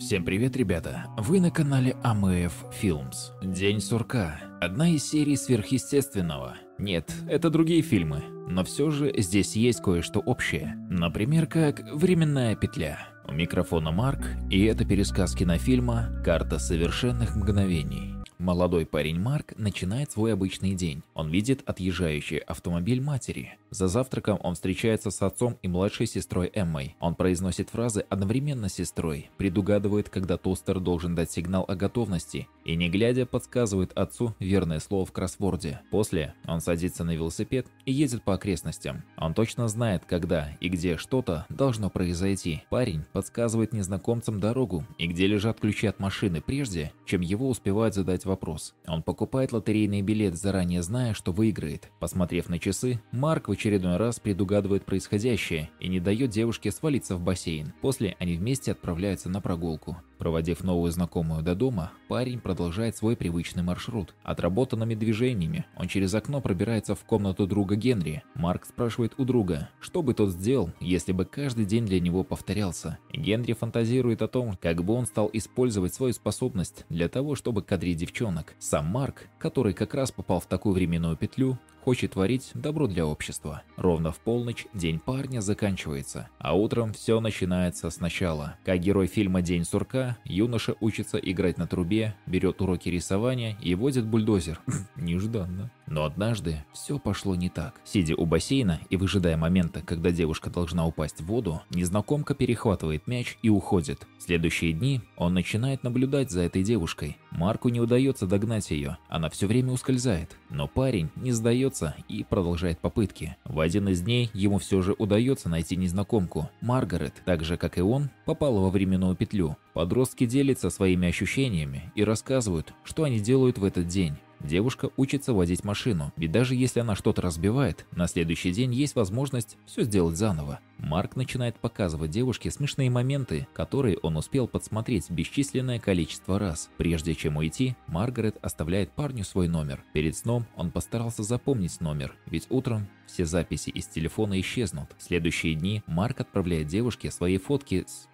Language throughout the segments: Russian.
Всем привет, ребята! Вы на канале AMFilms. День сурка. Одна из серий сверхъестественного. Нет, это другие фильмы, но все же здесь есть кое-что общее. Например, как временная петля. У микрофона Марк, и это пересказ кинофильма «Карта совершенных мгновений». Молодой парень Марк начинает свой обычный день. Он видит отъезжающий автомобиль матери. За завтраком он встречается с отцом и младшей сестрой Эммой. Он произносит фразы одновременно с сестрой, предугадывает, когда тостер должен дать сигнал о готовности, и не глядя подсказывает отцу верное слово в кроссворде. После он садится на велосипед и едет по окрестностям. Он точно знает, когда и где что-то должно произойти. Парень подсказывает незнакомцам дорогу и где лежат ключи от машины, прежде чем его успевают задать вопрос. Он покупает лотерейный билет, заранее зная, что выиграет. Посмотрев на часы, Марк в очередной раз предугадывает происходящее и не дает девушке свалиться в бассейн. После они вместе отправляются на прогулку. Проводив новую знакомую до дома, парень продолжает свой привычный маршрут. Отработанными движениями он через окно пробирается в комнату друга Генри. Марк спрашивает у друга, что бы тот сделал, если бы каждый день для него повторялся. Генри фантазирует о том, как бы он стал использовать свою способность для того, чтобы кадрить девчонок. Сам Марк, который как раз попал в такую временную петлю, хочет творить добро для общества. Ровно в полночь день парня заканчивается, а утром все начинается сначала. Как герой фильма «День сурка», юноша учится играть на трубе, берет уроки рисования и водит бульдозер. Нежданно. Но однажды все пошло не так. Сидя у бассейна и выжидая момента, когда девушка должна упасть в воду, незнакомка перехватывает мяч и уходит. В следующие дни он начинает наблюдать за этой девушкой. Марку не удается догнать ее, она все время ускользает. Но парень не сдается и продолжает попытки. В один из дней ему все же удается найти незнакомку. Маргарет, так же как и он, попала во временную петлю. Подростки делятся своими ощущениями и рассказывают, что они делают в этот день. Девушка учится водить машину, ведь даже если она что-то разбивает, на следующий день есть возможность все сделать заново. Марк начинает показывать девушке смешные моменты, которые он успел подсмотреть бесчисленное количество раз. Прежде чем уйти, Маргарет оставляет парню свой номер. Перед сном он постарался запомнить номер, ведь утром все записи из телефона исчезнут. В следующие дни Марк отправляет девушке свои фотки с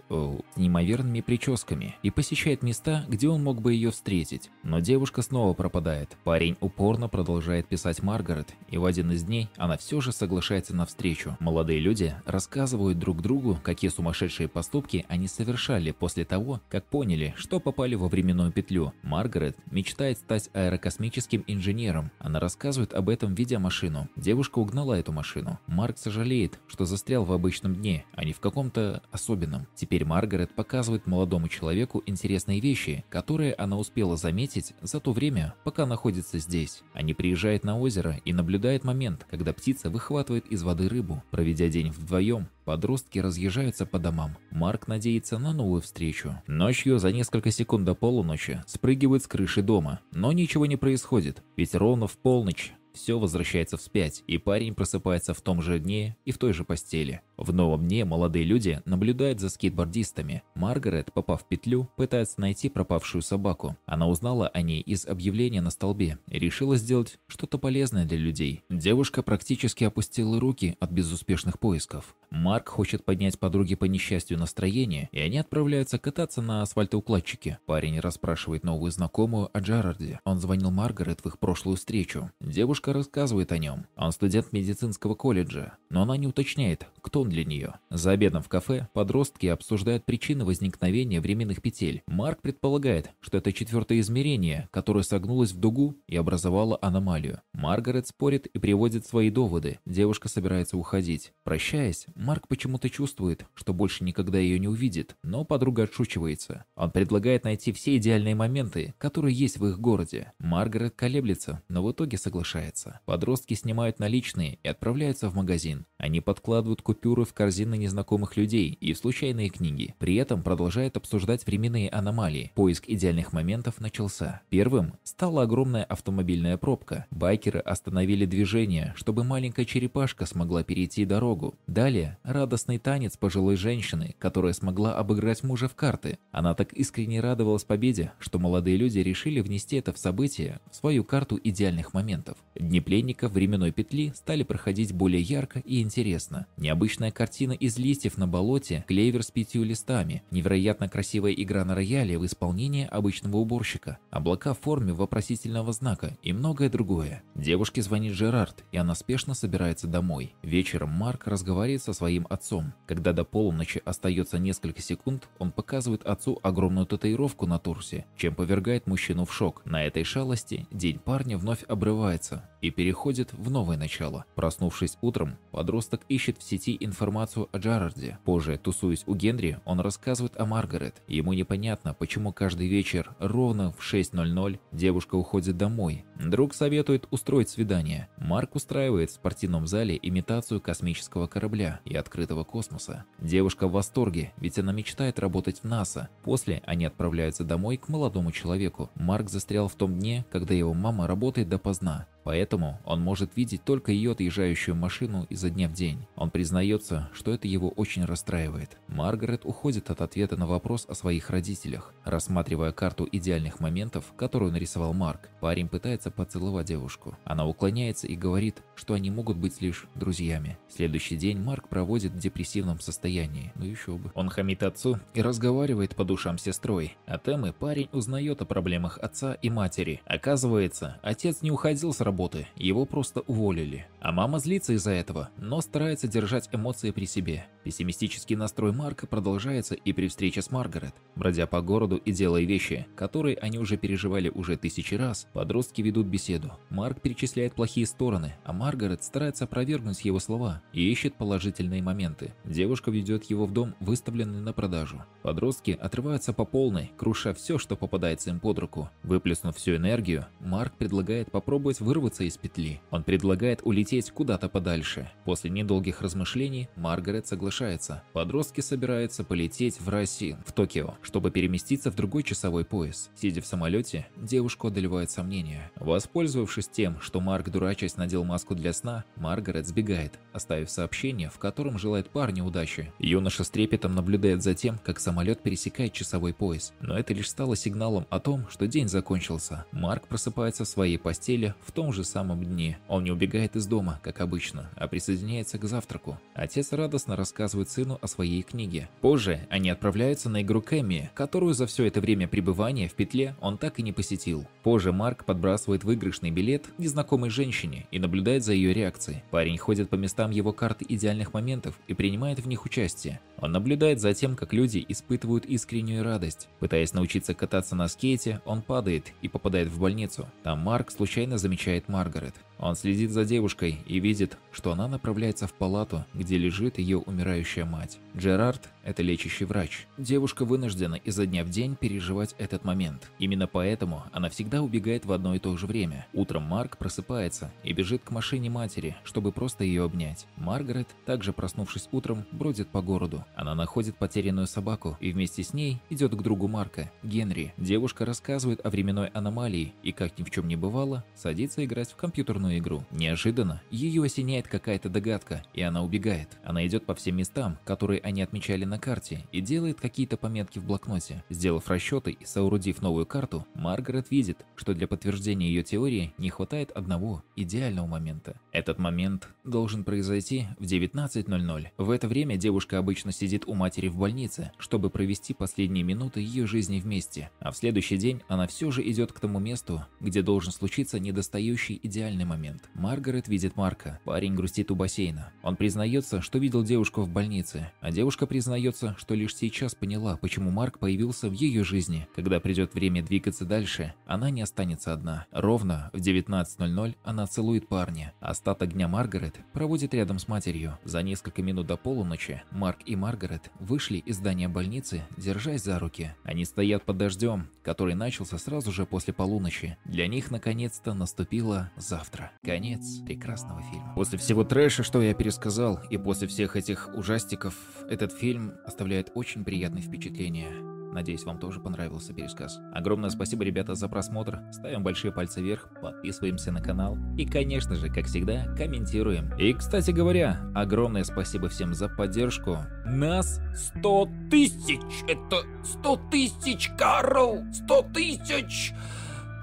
неимоверными прическами и посещает места, где он мог бы ее встретить. Но девушка снова пропадает. Парень упорно продолжает писать Маргарет, и в один из дней она все же соглашается на встречу. Молодые люди рассказывают друг другу, какие сумасшедшие поступки они совершали после того, как поняли, что попали во временную петлю. Маргарет мечтает стать аэрокосмическим инженером. Она рассказывает об этом, видя машину. Девушка угнала эту машину. Марк сожалеет, что застрял в обычном дне, а не в каком-то особенном. Теперь Маргарет показывает молодому человеку интересные вещи, которые она успела заметить за то время, пока находится здесь. Они приезжают на озеро и наблюдают момент, когда птица выхватывает из воды рыбу. Проведя день вдвоем, подростки разъезжаются по домам. Марк надеется на новую встречу. Ночью, за несколько секунд до полуночи, спрыгивает с крыши дома. Но ничего не происходит, ведь ровно в полночь все возвращается вспять, и парень просыпается в том же дне и в той же постели. В новом дне молодые люди наблюдают за скейтбордистами. Маргарет, попав в петлю, пытается найти пропавшую собаку. Она узнала о ней из объявления на столбе и решила сделать что-то полезное для людей. Девушка практически опустила руки от безуспешных поисков. Марк хочет поднять подруге по несчастью настроение, и они отправляются кататься на асфальтоукладчике. Парень расспрашивает новую знакомую о Джерарде. Он звонил Маргарет в их прошлую встречу. Девушка рассказывает о нем. Он студент медицинского колледжа, но она не уточняет, кто для нее. За обедом в кафе подростки обсуждают причины возникновения временных петель. Марк предполагает, что это четвертое измерение, которое согнулось в дугу и образовало аномалию. Маргарет спорит и приводит свои доводы. Девушка собирается уходить. Прощаясь, Марк почему-то чувствует, что больше никогда ее не увидит, но подруга отшучивается. Он предлагает найти все идеальные моменты, которые есть в их городе. Маргарет колеблется, но в итоге соглашается. Подростки снимают наличные и отправляются в магазин. Они подкладывают купюры в корзины незнакомых людей и в случайные книги. При этом продолжает обсуждать временные аномалии. Поиск идеальных моментов начался. Первым стала огромная автомобильная пробка. Байкеры остановили движение, чтобы маленькая черепашка смогла перейти дорогу. Далее радостный танец пожилой женщины, которая смогла обыграть мужа в карты. Она так искренне радовалась победе, что молодые люди решили внести это в событие в свою карту идеальных моментов. Дни пленника временной петли стали проходить более ярко и интересно. Необычная картина из листьев на болоте, клевер с 5 листами, невероятно красивая игра на рояле в исполнении обычного уборщика, облака в форме вопросительного знака и многое другое. Девушке звонит Жерард, и она спешно собирается домой. Вечером Марк разговаривает со своим отцом. Когда до полуночи остается несколько секунд, он показывает отцу огромную татуировку на торсе, чем повергает мужчину в шок. На этой шалости день парня вновь обрывается и переходит в новое начало. Проснувшись утром, подросток ищет в сети информацию о Джерарде. Позже, тусуясь у Генри, он рассказывает о Маргарет. Ему непонятно, почему каждый вечер ровно в 6:00 девушка уходит домой. Друг советует устроить свидание. Марк устраивает в спортивном зале имитацию космического корабля и открытого космоса. Девушка в восторге, ведь она мечтает работать в НАСА. После они отправляются домой к молодому человеку. Марк застрял в том дне, когда его мама работает допоздна. Поэтому он может видеть только ее отъезжающую машину изо дня в день. Он признается, что это его очень расстраивает. Маргарет уходит от ответа на вопрос о своих родителях, рассматривая карту идеальных моментов, которую нарисовал Марк. Парень пытается поцеловать девушку. Она уклоняется и говорит, что они могут быть лишь друзьями. Следующий день Марк проводит в депрессивном состоянии. Ну еще бы. Он хамит отцу и разговаривает по душам с сестрой. От Эммы парень узнает о проблемах отца и матери. Оказывается, отец не уходил с работы. Его просто уволили. А мама злится из-за этого, но старается держать эмоции при себе. Пессимистический настрой Марка продолжается и при встрече с Маргарет. Бродя по городу и делая вещи, которые они уже переживали уже 1000 раз, подростки ведут беседу. Марк перечисляет плохие стороны, а Маргарет старается опровергнуть его слова и ищет положительные моменты. Девушка ведет его в дом, выставленный на продажу. Подростки отрываются по полной, круша все, что попадается им под руку. Выплеснув всю энергию, Марк предлагает попробовать вырваться из петли. Он предлагает улететь куда-то подальше. После недолгих размышлений Маргарет соглашается. Подростки собираются полететь в Россию, в Токио, чтобы переместиться в другой часовой пояс. Сидя в самолете, девушку одолевают сомнения. Воспользовавшись тем, что Марк, дурачась, надел маску для сна, Маргарет сбегает, оставив сообщение, в котором желает парню удачи. Юноша с трепетом наблюдает за тем, как самолет пересекает часовой пояс. Но это лишь стало сигналом о том, что день закончился. Марк просыпается в своей постели в том же самом дне. Он не убегает из дома, как обычно, а присоединяется к завтраку. Отец радостно рассказывает сыну о своей книге. Позже они отправляются на игру Кэмми, которую за все это время пребывания в петле он так и не посетил. Позже Марк подбрасывает выигрышный билет незнакомой женщине и наблюдает за ее реакцией. Парень ходит по местам его карты идеальных моментов и принимает в них участие. Он наблюдает за тем, как люди испытывают искреннюю радость. Пытаясь научиться кататься на скейте, он падает и попадает в больницу. Там Марк случайно замечает Маргарет. Он следит за девушкой и видит, что она направляется в палату, где лежит ее умирающая мать. Джерард – это лечащий врач. Девушка вынуждена изо дня в день переживать этот момент. Именно поэтому она всегда убегает в одно и то же время. Утром Марк просыпается и бежит к машине матери, чтобы просто ее обнять. Маргарет, также проснувшись утром, бродит по городу. Она находит потерянную собаку и вместе с ней идет к другу Марка, Генри. Девушка рассказывает о временной аномалии и, как ни в чем не бывало, садится играть в компьютерную игру. Неожиданно ее осеняет какая-то догадка, и она убегает. Она идет по всем местам, которые они отмечали на карте, и делает какие-то пометки в блокноте. Сделав расчеты и соорудив новую карту, Маргарет видит, что для подтверждения ее теории не хватает одного идеального момента. Этот момент должен произойти в 19:00. В это время девушка обычно сидит у матери в больнице, чтобы провести последние минуты ее жизни вместе. А в следующий день она все же идет к тому месту, где должен случиться недостающий идеальный момент. Маргарет видит Марка. Парень грустит у бассейна. Он признается, что видел девушку в больнице, а девушка признается, что лишь сейчас поняла, почему Марк появился в ее жизни. Когда придет время двигаться дальше, она не останется одна. Ровно в 19:00 она целует парня. Остаток дня Маргарет проводит рядом с матерью. За несколько минут до полуночи Марк и Маргарет вышли из здания больницы, держась за руки. Они стоят под дождем, который начался сразу же после полуночи. Для них наконец-то наступило завтра. Конец прекрасного фильма. После всего трэша, что я пересказал, и после всех этих ужастиков, этот фильм оставляет очень приятное впечатление. Надеюсь, вам тоже понравился пересказ. Огромное спасибо, ребята, за просмотр. Ставим большие пальцы вверх, подписываемся на канал и, конечно же, как всегда, комментируем. И, кстати говоря, огромное спасибо всем за поддержку. Нас 100 тысяч! Это 100 тысяч, Карл! 100 тысяч!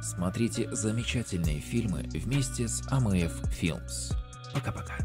Смотрите замечательные фильмы вместе с AMFilms. Пока-пока.